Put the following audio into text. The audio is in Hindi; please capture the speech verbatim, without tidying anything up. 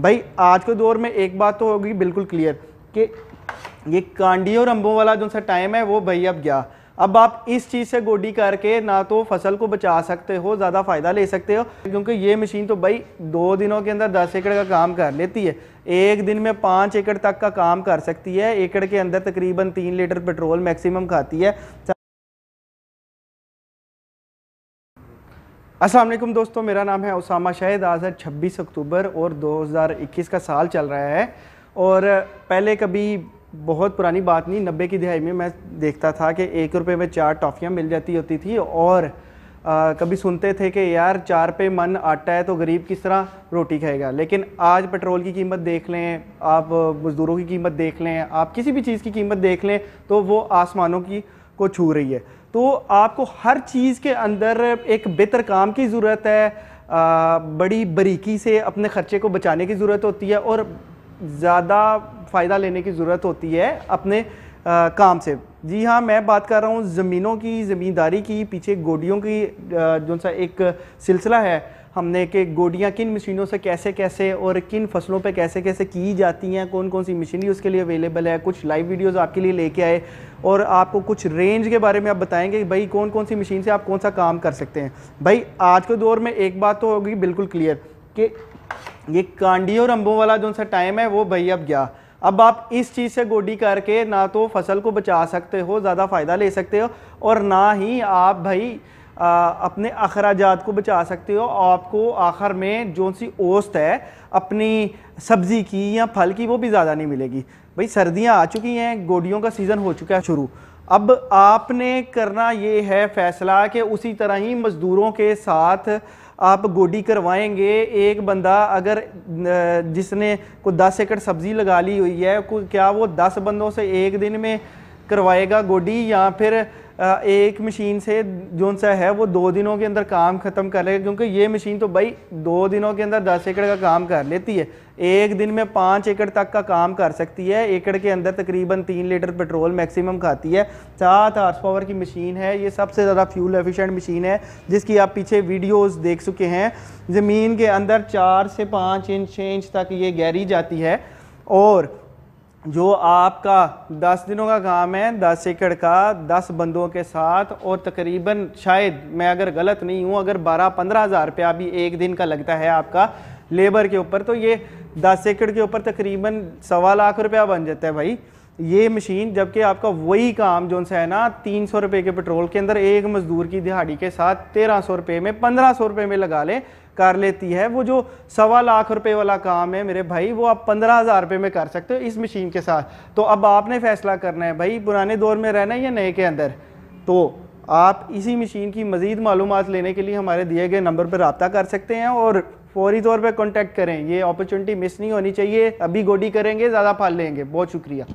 भाई आज के दौर में एक बात तो होगी बिल्कुल क्लियर कि ये कांडी और अंबों वाला जो सा टाइम है वो भाई अब गया। अब आप इस चीज़ से गोडी करके ना तो फसल को बचा सकते हो, ज़्यादा फ़ायदा ले सकते हो, क्योंकि ये मशीन तो भाई दो दिनों के अंदर दस एकड़ का काम कर लेती है, एक दिन में पाँच एकड़ तक का काम कर सकती है। एकड़ के अंदर तकरीबन तीन लीटर पेट्रोल मैक्सिमम खाती है। अस्सलाम वालेकुम दोस्तों, मेरा नाम है उसामा शहजाद। छब्बीस अक्टूबर और दो हज़ार इक्कीस का साल चल रहा है और पहले कभी बहुत पुरानी बात नहीं, नब्बे की दहाई में मैं देखता था कि एक रुपये में चार टॉफ़ियाँ मिल जाती होती थी और आ, कभी सुनते थे कि यार चार पे मन आटा है तो गरीब किस तरह रोटी खाएगा। लेकिन आज पेट्रोल की कीमत देख लें आप, मज़दूरों की कीमत देख लें आप, किसी भी चीज़ की कीमत देख लें तो वो आसमानों की को छू रही है। तो आपको हर चीज़ के अंदर एक बेहतर काम की ज़रूरत है, आ, बड़ी बारीकी से अपने ख़र्चे को बचाने की ज़रूरत होती है और ज़्यादा फ़ायदा लेने की ज़रूरत होती है अपने आ, काम से। जी हाँ, मैं बात कर रहा हूँ ज़मीनों की, ज़मींदारी की। पीछे गोडियों की जो सा एक सिलसिला है हमने कि गोडियाँ किन मशीनों से कैसे कैसे और किन फसलों पे कैसे कैसे की जाती हैं, कौन कौन सी मशीनरी उसके लिए अवेलेबल है। कुछ लाइव वीडियोस आपके लिए लेके आए और आपको कुछ रेंज के बारे में आप बताएंगे कि भाई कौन कौन सी मशीन से आप कौन सा काम कर सकते हैं। भाई आज के दौर में एक बात तो होगी बिल्कुल क्लियर कि ये कांडी और अंबों वाला जो सा टाइम है वो भाई अब गया। अब आप इस चीज़ से गोडी करके ना तो फसल को बचा सकते हो, ज़्यादा फ़ायदा ले सकते हो, और ना ही आप भाई आ, अपने अखराजात को बचा सकते हो। आपको आखिर में जो सी औसत है अपनी सब्ज़ी की या फल की वो भी ज़्यादा नहीं मिलेगी। भाई सर्दियां आ चुकी हैं, गोडियों का सीज़न हो चुका है शुरू। अब आपने करना ये है फ़ैसला कि उसी तरह ही मज़दूरों के साथ आप गोडी करवाएंगे। एक बंदा अगर जिसने को दस एकड़ सब्ज़ी लगा ली हुई है, क्या वो दस बंदों से एक दिन में करवाएगा गोडी, या फिर एक मशीन से जो सा है वो दो दिनों के अंदर काम ख़त्म कर लेगा? क्योंकि ये मशीन तो भाई दो दिनों के अंदर दस एकड़ का काम कर लेती है, एक दिन में पाँच एकड़ तक का काम कर सकती है। एकड़ के अंदर तकरीबन तीन लीटर पेट्रोल मैक्सिमम खाती है। सात हॉर्स पावर की मशीन है, ये सबसे ज़्यादा फ्यूल एफिशिएंट मशीन है, जिसकी आप पीछे वीडियोस देख चुके हैं। ज़मीन के अंदर चार से पाँच इंच छः इंच तक ये गहरी जाती है और जो आपका दस दिनों का काम है, दस एकड़ का दस बंदों के साथ, और तकरीबन शायद मैं अगर गलत नहीं हूँ अगर बारह पंद्रह हज़ार रुपया भी एक दिन का लगता है आपका लेबर के ऊपर, तो ये दस एकड़ के ऊपर तकरीबन सवा लाख रुपया बन जाता है भाई ये मशीन। जबकि आपका वही काम जो सा है ना तीन सौ रुपये के पेट्रोल के अंदर एक मज़दूर की दिहाड़ी के साथ तेरह सौ रुपये में पंद्रह सौ रुपये में लगा ले कर लेती है। वो जो सवा लाख रुपए वाला काम है मेरे भाई, वो आप पंद्रह हज़ार रुपये में कर सकते हो इस मशीन के साथ। तो अब आपने फैसला करना है भाई, पुराने दौर में रहना है या नए के अंदर। तो आप इसी मशीन की मज़ीद मालूमात लेने के लिए हमारे दिए गए नंबर पर रब्ता कर सकते हैं और फौरी तौर पर कॉन्टैक्ट करें। ये अपॉर्चुनिटी मिस नहीं होनी चाहिए। अभी गोडी करेंगे, ज़्यादा फल लेंगे। बहुत शुक्रिया।